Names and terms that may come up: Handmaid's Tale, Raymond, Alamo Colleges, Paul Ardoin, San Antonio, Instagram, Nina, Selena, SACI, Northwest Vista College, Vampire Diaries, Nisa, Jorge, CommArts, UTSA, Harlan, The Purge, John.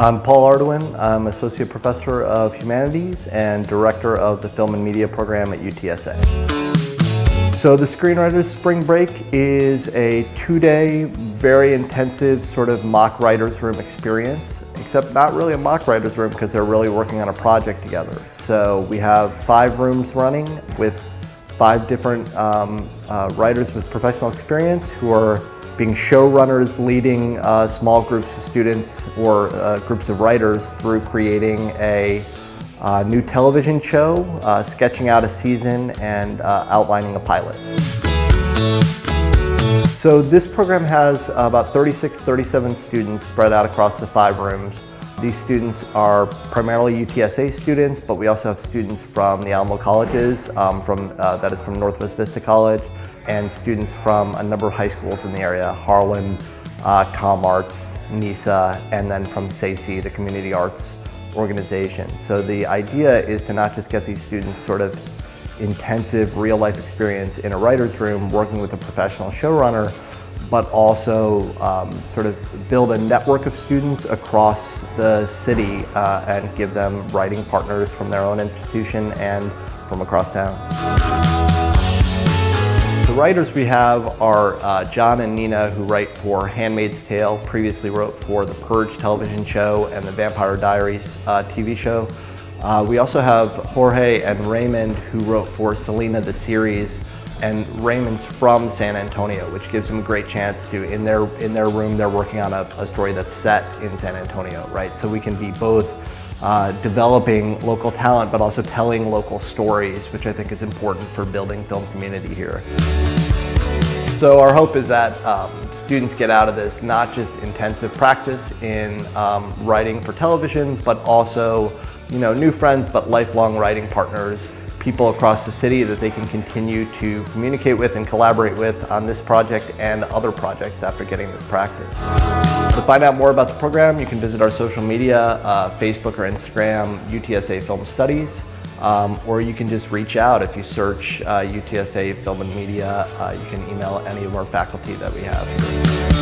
I'm Paul Ardoin. I'm Associate Professor of Humanities and Director of the Film and Media Program at UTSA. So the Screenwriters Spring Break is a two-day, very intensive sort of mock writer's room experience, except not really a mock writer's room because they're really working on a project together. So we have 5 rooms running with 5 different writers with professional experience who are being showrunners, leading small groups of students or groups of writers through creating a new television show, sketching out a season, and outlining a pilot. So this program has about 37 students spread out across the 5 rooms. These students are primarily UTSA students, but we also have students from the Alamo Colleges, from Northwest Vista College, and students from a number of high schools in the area: Harlan, CommArts, Nisa, and then from SACI, the community arts organization. So the idea is to not just get these students sort of intensive real life experience in a writer's room working with a professional showrunner, but also sort of build a network of students across the city and give them writing partners from their own institution and from across town. The writers we have are John and Nina, who write for Handmaid's Tale, previously wrote for The Purge television show and the Vampire Diaries TV show. We also have Jorge and Raymond, who wrote for Selena the series, and Raymond's from San Antonio, which gives them a great chance to, in their room, they're working on a story that's set in San Antonio, right? So we can be both developing local talent, but also telling local stories, which I think is important for building film community here. So our hope is that students get out of this not just intensive practice in writing for television, but also, you know, new friends, but lifelong writing partners, people across the city that they can continue to communicate with and collaborate with on this project and other projects after getting this practice. To find out more about the program, you can visit our social media, Facebook or Instagram, UTSA Film Studies, or you can just reach out. If you search UTSA Film and Media, you can email any of our faculty that we have.